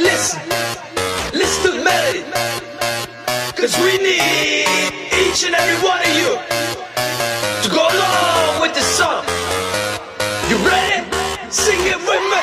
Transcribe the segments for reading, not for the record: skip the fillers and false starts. Listen to the melody, cause we need each and every one of you to go along with the song. You ready? Sing it with me.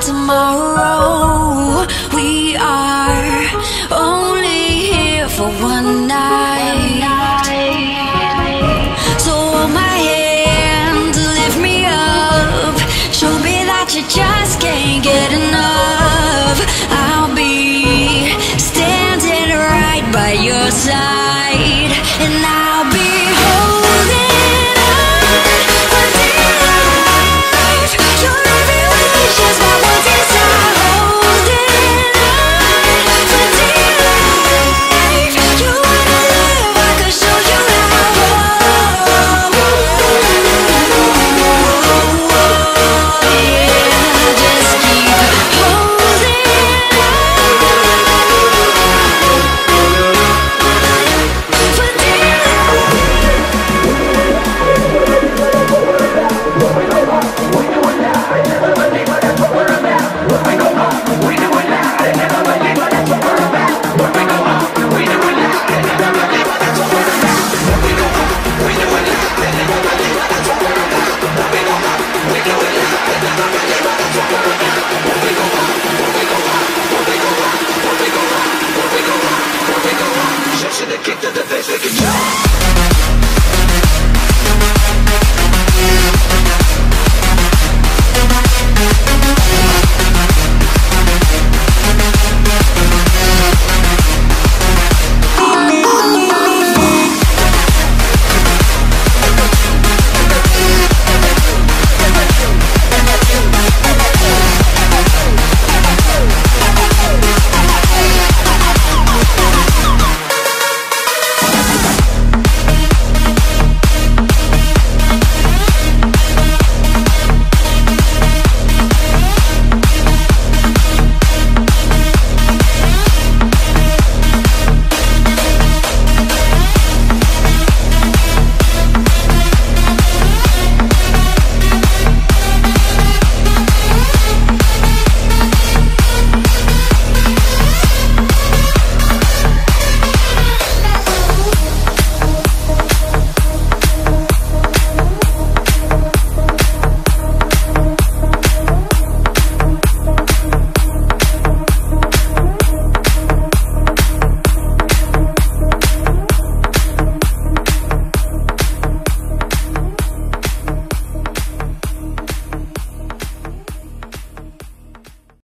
Tomorrow, we are only here for one night. So hold my hand, lift me up, show me that you just can't get enough. I'll be standing right by your side, and I